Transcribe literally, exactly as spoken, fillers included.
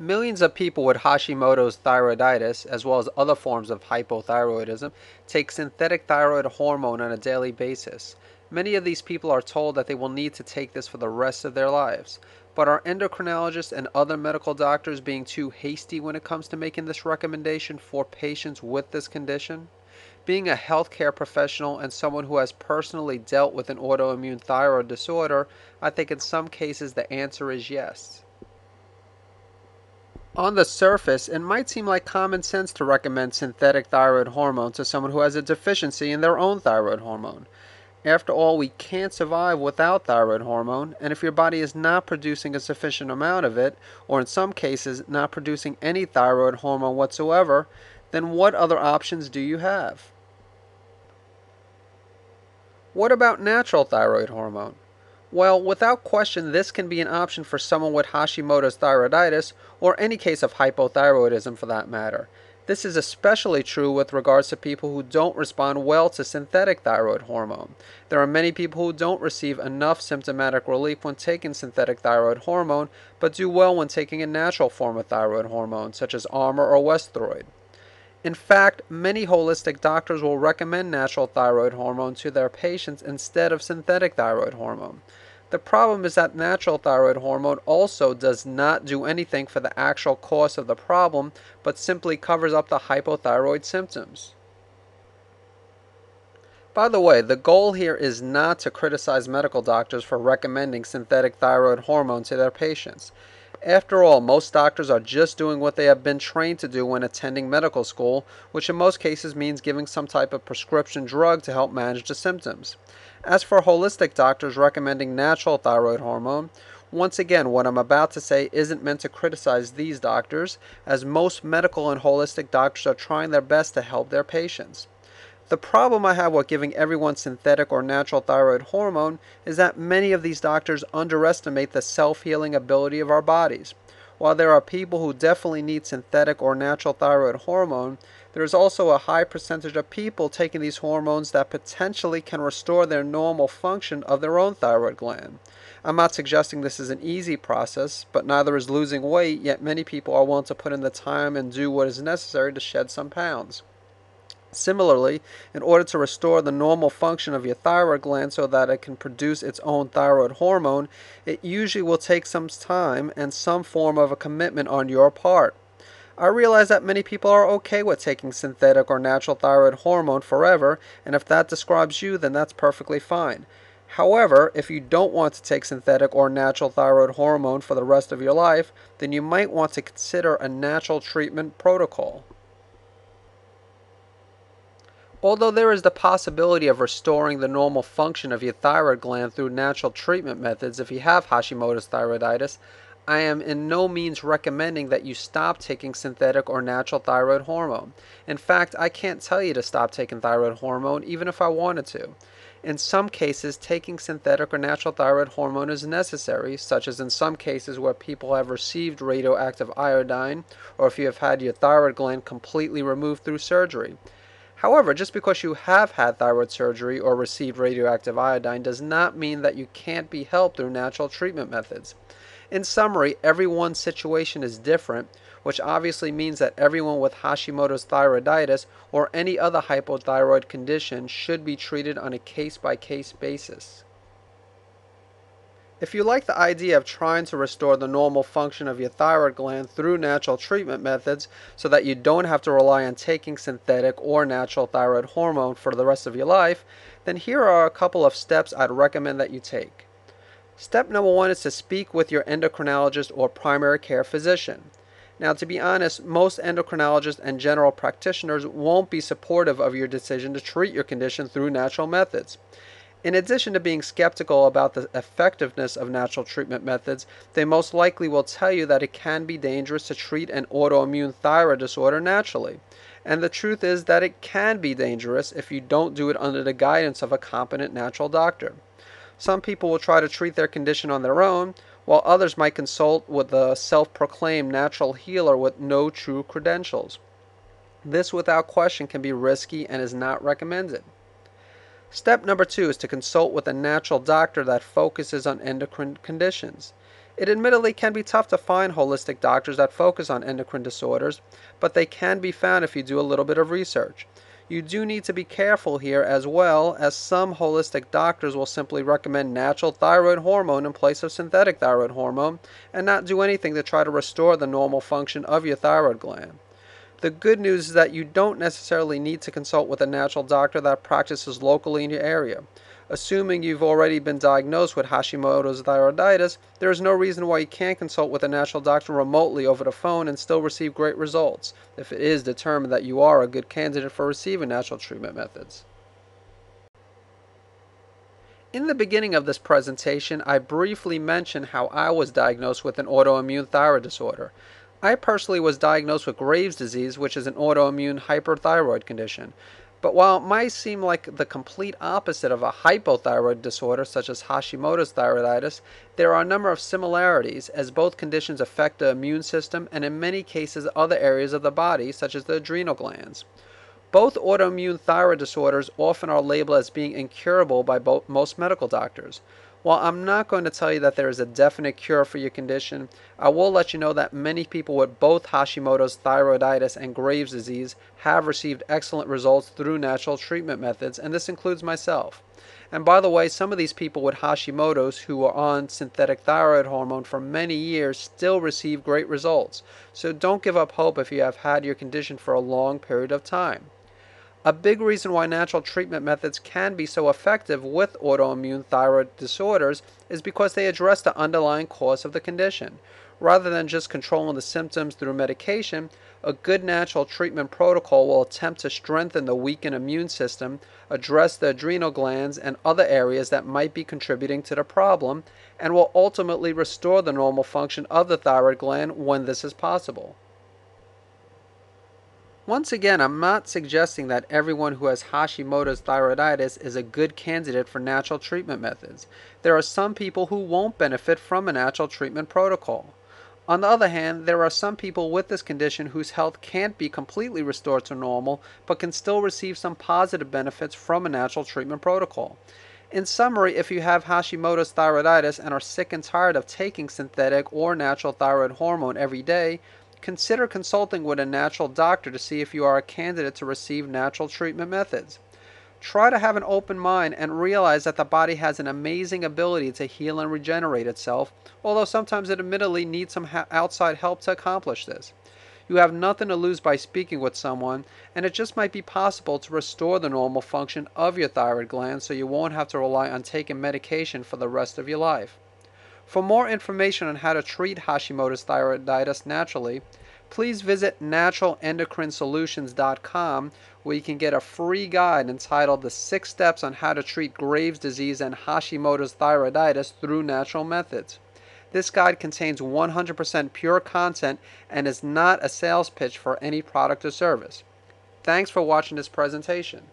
Millions of people with Hashimoto's thyroiditis, as well as other forms of hypothyroidism, take synthetic thyroid hormone on a daily basis. Many of these people are told that they will need to take this for the rest of their lives. But are endocrinologists and other medical doctors being too hasty when it comes to making this recommendation for patients with this condition? Being a healthcare professional and someone who has personally dealt with an autoimmune thyroid disorder, I think in some cases the answer is yes. On the surface, it might seem like common sense to recommend synthetic thyroid hormone to someone who has a deficiency in their own thyroid hormone. After all, we can't survive without thyroid hormone, and if your body is not producing a sufficient amount of it, or in some cases not producing any thyroid hormone whatsoever, then what other options do you have? What about natural thyroid hormone? Well, without question, this can be an option for someone with Hashimoto's thyroiditis or any case of hypothyroidism for that matter. This is especially true with regards to people who don't respond well to synthetic thyroid hormone. There are many people who don't receive enough symptomatic relief when taking synthetic thyroid hormone, but do well when taking a natural form of thyroid hormone, such as Armour or WestThroid. In fact, many holistic doctors will recommend natural thyroid hormone to their patients instead of synthetic thyroid hormone. The problem is that natural thyroid hormone also does not do anything for the actual cause of the problem, but simply covers up the hypothyroid symptoms. By the way, the goal here is not to criticize medical doctors for recommending synthetic thyroid hormone to their patients. After all, most doctors are just doing what they have been trained to do when attending medical school, which in most cases means giving some type of prescription drug to help manage the symptoms. As for holistic doctors recommending natural thyroid hormone, once again, what I'm about to say isn't meant to criticize these doctors, as most medical and holistic doctors are trying their best to help their patients. The problem I have with giving everyone synthetic or natural thyroid hormone is that many of these doctors underestimate the self-healing ability of our bodies. While there are people who definitely need synthetic or natural thyroid hormone, there is also a high percentage of people taking these hormones that potentially can restore their normal function of their own thyroid gland. I'm not suggesting this is an easy process, but neither is losing weight, yet many people are willing to put in the time and do what is necessary to shed some pounds. Similarly, in order to restore the normal function of your thyroid gland so that it can produce its own thyroid hormone, it usually will take some time and some form of a commitment on your part. I realize that many people are okay with taking synthetic or natural thyroid hormone forever, and if that describes you, then that's perfectly fine. However, if you don't want to take synthetic or natural thyroid hormone for the rest of your life, then you might want to consider a natural treatment protocol. Although there is the possibility of restoring the normal function of your thyroid gland through natural treatment methods if you have Hashimoto's thyroiditis, I am in no means recommending that you stop taking synthetic or natural thyroid hormone. In fact, I can't tell you to stop taking thyroid hormone even if I wanted to. In some cases, taking synthetic or natural thyroid hormone is necessary, such as in some cases where people have received radioactive iodine or if you have had your thyroid gland completely removed through surgery. However, just because you have had thyroid surgery or received radioactive iodine does not mean that you can't be helped through natural treatment methods. In summary, everyone's situation is different, which obviously means that everyone with Hashimoto's thyroiditis or any other hypothyroid condition should be treated on a case-by-case basis. If you like the idea of trying to restore the normal function of your thyroid gland through natural treatment methods so that you don't have to rely on taking synthetic or natural thyroid hormone for the rest of your life, then here are a couple of steps I'd recommend that you take. Step number one is to speak with your endocrinologist or primary care physician. Now, to be honest, most endocrinologists and general practitioners won't be supportive of your decision to treat your condition through natural methods. In addition to being skeptical about the effectiveness of natural treatment methods, they most likely will tell you that it can be dangerous to treat an autoimmune thyroid disorder naturally. And the truth is that it can be dangerous if you don't do it under the guidance of a competent natural doctor. Some people will try to treat their condition on their own, while others might consult with a self-proclaimed natural healer with no true credentials. This, without question, can be risky and is not recommended. Step number two is to consult with a natural doctor that focuses on endocrine conditions. It admittedly can be tough to find holistic doctors that focus on endocrine disorders, but they can be found if you do a little bit of research. You do need to be careful here, as well as some holistic doctors will simply recommend natural thyroid hormone in place of synthetic thyroid hormone and not do anything to try to restore the normal function of your thyroid gland. The good news is that you don't necessarily need to consult with a natural doctor that practices locally in your area. Assuming you've already been diagnosed with Hashimoto's thyroiditis, there is no reason why you can't consult with a natural doctor remotely over the phone and still receive great results, if it is determined that you are a good candidate for receiving natural treatment methods. In the beginning of this presentation, I briefly mentioned how I was diagnosed with an autoimmune thyroid disorder. I personally was diagnosed with Graves' disease, which is an autoimmune hyperthyroid condition. But while it might seem like the complete opposite of a hypothyroid disorder such as Hashimoto's thyroiditis, there are a number of similarities, as both conditions affect the immune system and in many cases other areas of the body such as the adrenal glands. Both autoimmune thyroid disorders often are labeled as being incurable by both, most medical doctors. While I'm not going to tell you that there is a definite cure for your condition, I will let you know that many people with both Hashimoto's thyroiditis and Graves' disease have received excellent results through natural treatment methods, and this includes myself. And by the way, some of these people with Hashimoto's who were on synthetic thyroid hormone for many years still receive great results. So don't give up hope if you have had your condition for a long period of time. A big reason why natural treatment methods can be so effective with autoimmune thyroid disorders is because they address the underlying cause of the condition. Rather than just controlling the symptoms through medication, a good natural treatment protocol will attempt to strengthen the weakened immune system, address the adrenal glands and other areas that might be contributing to the problem, and will ultimately restore the normal function of the thyroid gland when this is possible. Once again, I'm not suggesting that everyone who has Hashimoto's thyroiditis is a good candidate for natural treatment methods. There are some people who won't benefit from a natural treatment protocol. On the other hand, there are some people with this condition whose health can't be completely restored to normal, but can still receive some positive benefits from a natural treatment protocol. In summary, if you have Hashimoto's thyroiditis and are sick and tired of taking synthetic or natural thyroid hormone every day, consider consulting with a natural doctor to see if you are a candidate to receive natural treatment methods. Try to have an open mind and realize that the body has an amazing ability to heal and regenerate itself, although sometimes it admittedly needs some outside help to accomplish this. You have nothing to lose by speaking with someone, and it just might be possible to restore the normal function of your thyroid gland so you won't have to rely on taking medication for the rest of your life. For more information on how to treat Hashimoto's thyroiditis naturally, please visit natural endocrine solutions dot com, where you can get a free guide entitled The Six Steps on How to Treat Graves' Disease and Hashimoto's Thyroiditis Through Natural Methods. This guide contains one hundred percent pure content and is not a sales pitch for any product or service. Thanks for watching this presentation.